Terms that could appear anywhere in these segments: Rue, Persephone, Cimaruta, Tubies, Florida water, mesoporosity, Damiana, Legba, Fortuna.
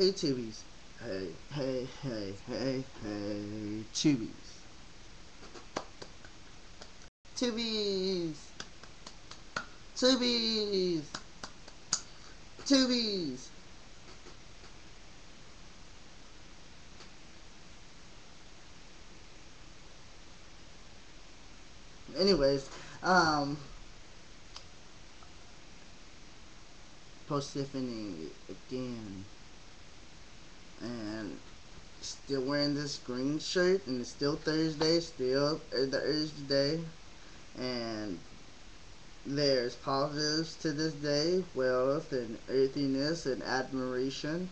Hey Tubies, hey Tubies. Anyways, Persephone again, and still wearing this green shirt, and it's still Thursday, still the Earth Day, and there's positives to this day, wealth and earthiness and admiration,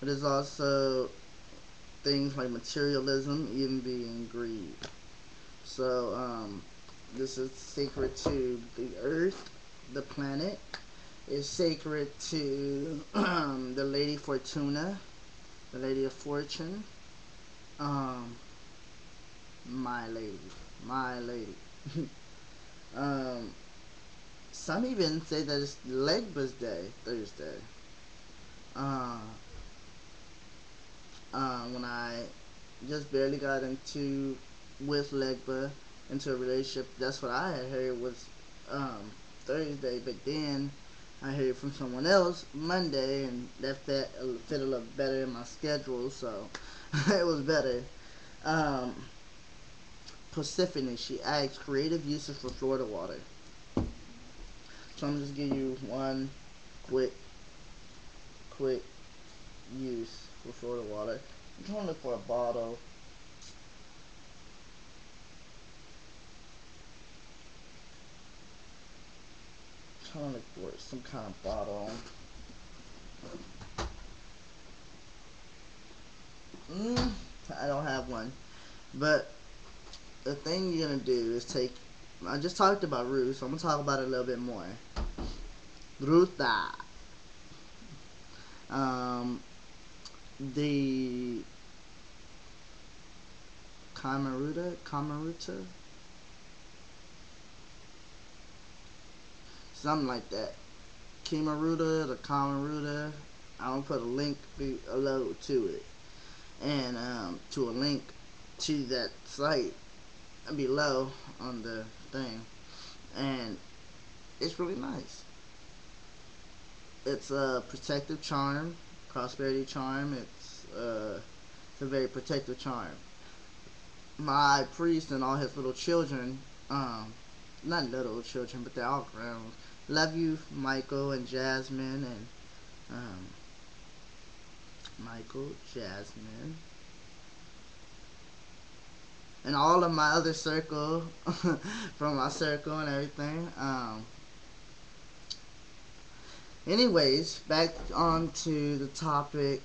but there's also things like materialism, envy, and greed. So, this is sacred to the earth, the planet. It's sacred to the Lady Fortuna, the Lady of Fortune. My lady. Some even say that it's Legba's Day, Thursday. When I just barely got with Legba into a relationship, that's what I had heard was Thursday, but then I heard from someone else Monday, and that fit a lot better in my schedule, so it was better. Persephone, she adds creative uses for Florida water. So I'm just giving you one quick use for Florida water. I'm trying to look for a bottle. Trying to look for some kind of bottle. I don't have one. But the thing you're gonna do is take. I just talked about Rue, so I'm gonna talk about it a little bit more. Ruta. The Cimaruta. Something like that. Cimaruta, the Cimaruta. I don't put a link below to it. And to a link to that site below on the thing. And it's really nice. It's a protective charm, prosperity charm. It's a very protective charm. My priest and all his little children, not little children, but they're all grown. Love you, Michael and Jasmine, and and all of my other circle, from my circle and everything. Anyways, back on to the topic,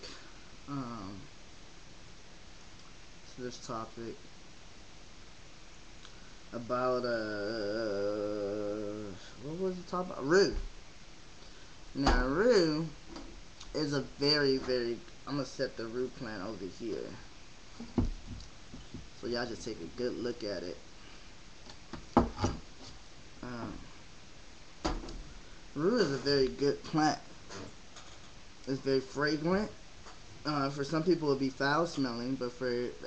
about what was it talking about? Rue. Now Rue is a very, very I'm gonna set the Rue plant over here so y'all just take a good look at it. Rue is a very good plant. It's very fragrant. For some people it would be foul smelling, but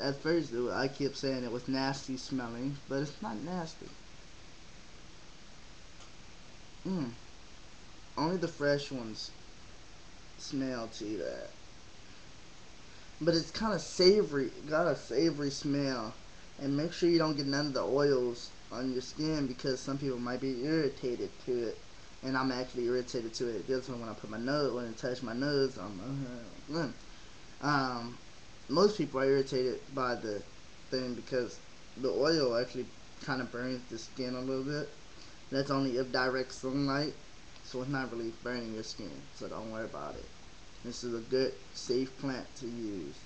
at first I kept saying it was nasty smelling, but it's not nasty. Only the fresh ones smell to that. But it's kind of savory. It got a savory smell, and make sure you don't get none of the oils on your skin, because some people might be irritated to it. And I'm actually irritated to it. That's when I put my nose, when it touched my nose, most people are irritated by the thing because the oil actually kind of burns the skin a little bit. That's only if direct sunlight, so it's not really burning your skin, so don't worry about it. This is a good, safe plant to use.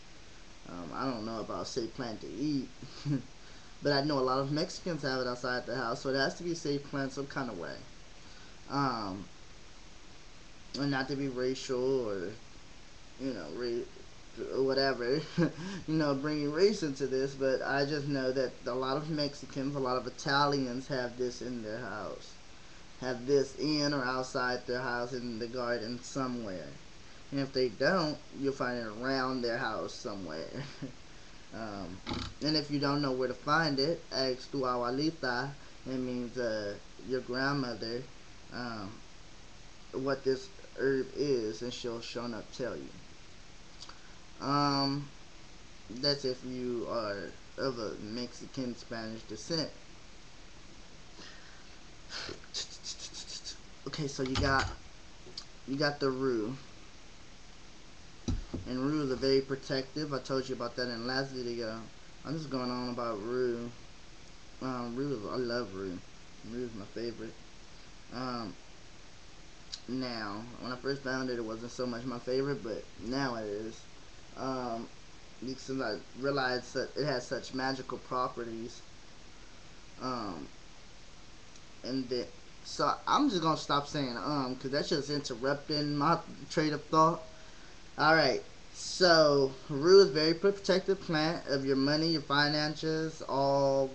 I don't know about safe plant to eat, but I know a lot of Mexicans have it outside the house, so it has to be a safe plant some kind of way. And not to be racial or whatever, bringing race into this, but I just know that a lot of Mexicans, a lot of Italians have this in their house, have this in or outside their house in the garden somewhere. And if they don't, you'll find it around their house somewhere. And if you don't know where to find it, ask tu abuelita. It means your grandmother, what this herb is, and she'll show up tell you. That's if you are of a Mexican Spanish descent. Okay, so you got the rue. And rue are very protective. I told you about that in the last video. I'm just going on about rue. I love rue. Rue is my favorite. Now, when I first found it, it wasn't so much my favorite, but now it is. Because I realized that it has such magical properties. So I'm just going to stop saying because that's just interrupting my train of thought. Alright, so rue is a very protective plant of your money, your finances, all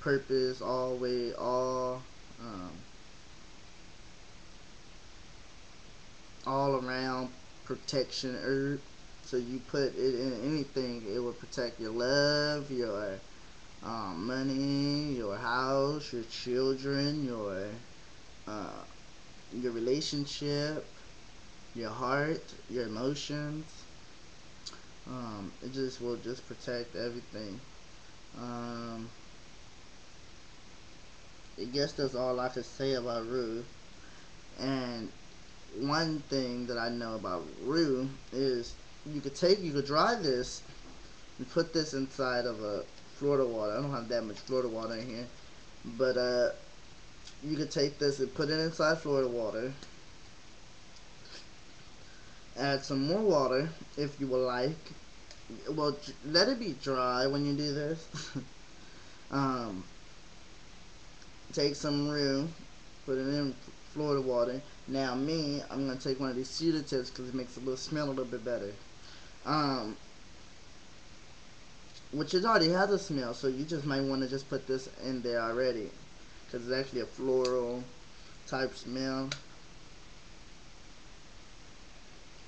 purpose, all way, all around protection herb. So you put it in anything, it will protect your love, your money, your house, your children, your relationship, your heart, your emotions. It just will just protect everything. I guess that's all I could say about rue. And one thing that I know about rue is you could dry this and put this inside of a Florida water. I don't have that much Florida water in here, but you could take this and put it inside Florida water. Add some more water if you would like. Well, let it be dry when you do this. Take some rue, put it in Florida water. Now me, I'm going to take one of these pseudotipes because it makes it smell a little bit better. Which it already has a smell, so you just might want to just put this in there already. Because it's actually a floral type smell.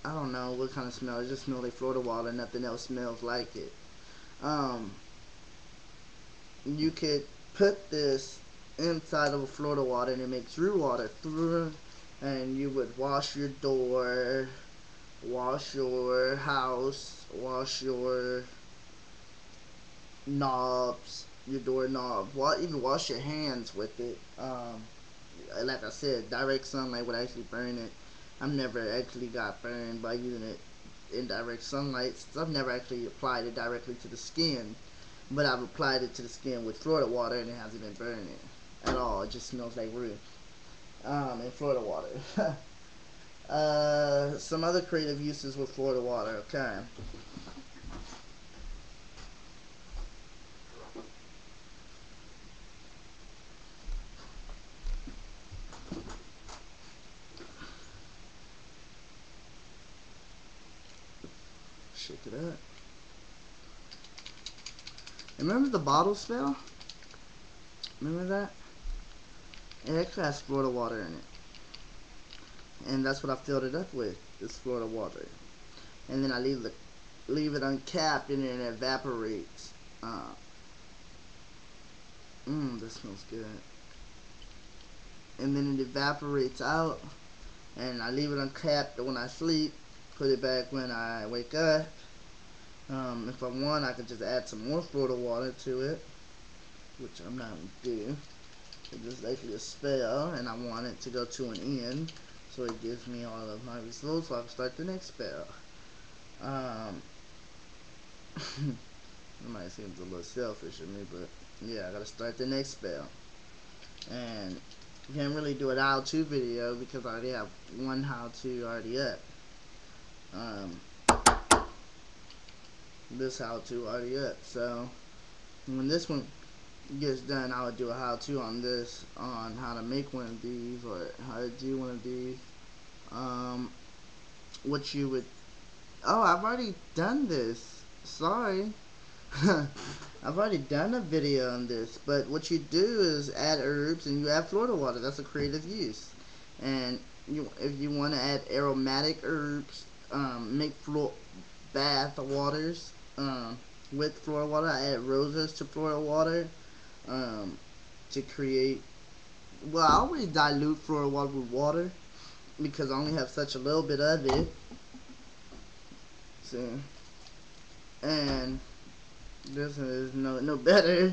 I don't know what kind of smell. It just smells like Florida water. Nothing else smells like it. You could put this inside of a Florida water and it makes rue water through. And you would wash your door, wash your house, wash your knobs, your doorknob. Even wash your hands with it. Like I said, direct sunlight would actually burn it. I've never actually got burned by using it in direct sunlight. So I've never actually applied it directly to the skin, but I've applied it to the skin with Florida water and it hasn't been burning at all. It just smells like rue in Florida water. Some other creative uses with Florida water. Okay. Shake it up. Remember the bottle smell? Remember that? It actually has Florida water in it, and that's what I filled it up with. It's Florida water, and then I leave it uncapped in there and it evaporates. This smells good. And then it evaporates out, and I leave it uncapped when I sleep. Put it back when I wake up. If I want, I could just add some more Florida water to it, which I'm not going to do. It's just actually a spell, and I want it to go to an end, so it gives me all of my results, so I can start the next spell. It might seem a little selfish of me, but yeah, I got to start the next spell. And I can't really do an how-to video because I already have one how-to already up. This how-to already up, so when this one gets done, I would do a how-to on this, on how to make one of these or how to do one of these. What you would, oh, I've already done this, sorry. I've already done a video on this, but what you do is add herbs and you add Florida water. That's a creative use. And if you want to add aromatic herbs, make bath waters with Florida water. I add roses to Florida water to create. Well, I always dilute Florida water with water because I only have such a little bit of it. So, and this is no better.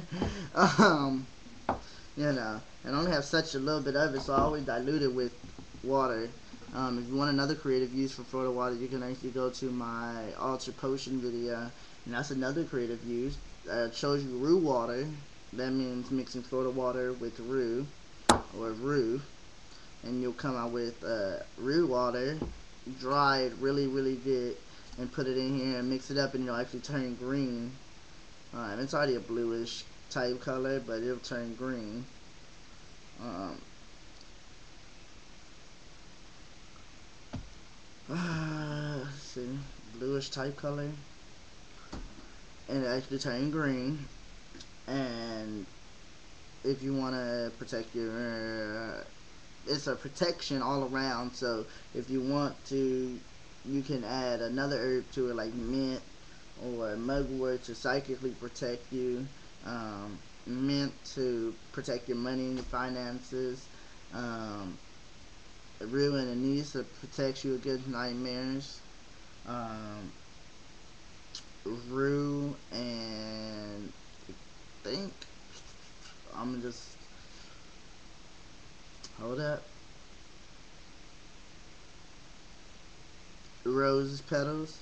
You know, and I only have such a little bit of it, so I always dilute it with water. If you want another creative use for Florida water, you can actually go to my Alter Potion video, and that's another creative use. It shows you Rue water. That means mixing Florida water with Rue, or Rue, and you'll come out with Rue water, dry it really, really good, and put it in here and mix it up, and it'll actually turn green. It's already a bluish type color, but it'll turn green. Let's see, bluish type color, and it actually turn green. And if you want to protect your, it's a protection all around. So if you want to, you can add another herb to it, like mint or mugwort to psychically protect you. Mint to protect your money and your finances. Rue and anise to protect you against nightmares. Rue and I think I'm just hold up. Rose petals.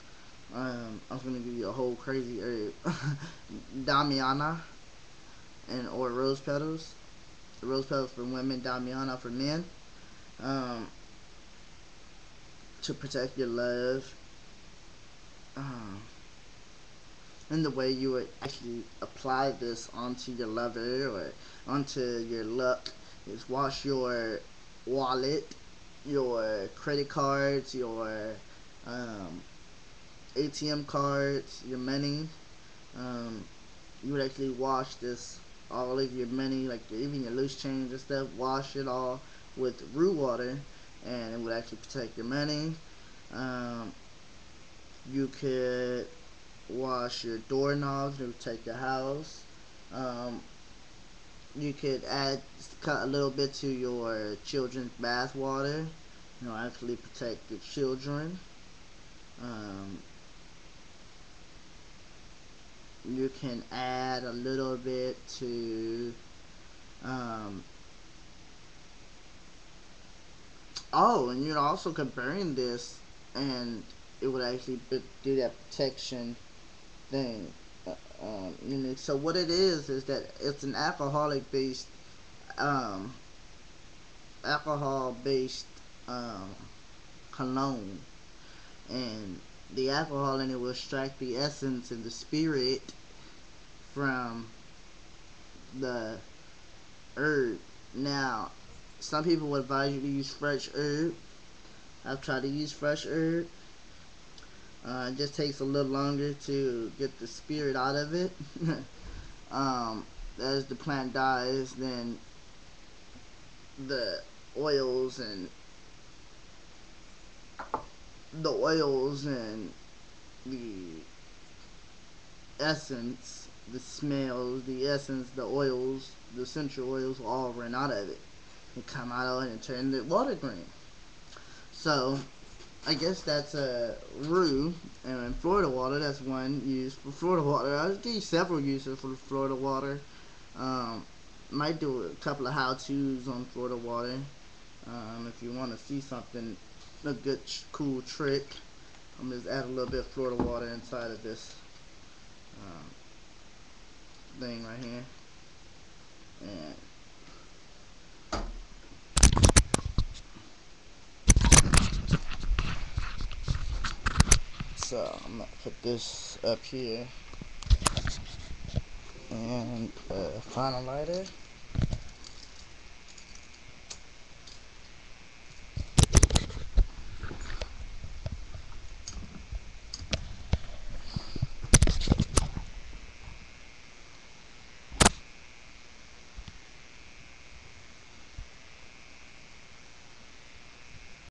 I was gonna give you a whole crazy herb. Damiana and or rose petals. Rose petals for women, Damiana for men. To protect your love. And the way you would actually apply this onto your lover or onto your luck is wash your wallet, your credit cards, your ATM cards, your money. You would actually wash this, all of your money, like even your loose change and stuff, wash it all with Rue water, and it would actually protect your money. You could wash your doorknobs to protect your house. You could cut a little bit to your children's bath water, you know, actually protect your children. You can add a little bit to oh, and you'd also could burn this and it would actually do that protection thing. You know, so what it is that it's an alcohol-based cologne, and the alcohol in it will extract the essence and the spirit from the herb. Now, some people would advise you to use fresh herb. I've tried to use fresh herb. It just takes a little longer to get the spirit out of it. As the plant dies, then the oils and the essence, the smells, the essence, the oils, the essential oils will all run out of it and come out and turn the water green. So I guess that's a Rue, and Florida water, that's one use for Florida water. I'll give you several uses for Florida water. Might do a couple of how-tos on Florida water. If you want to see something, a good, cool trick, I'm going to add a little bit of Florida water inside of this thing right here. And so I'm going to put this up here and a final lighter.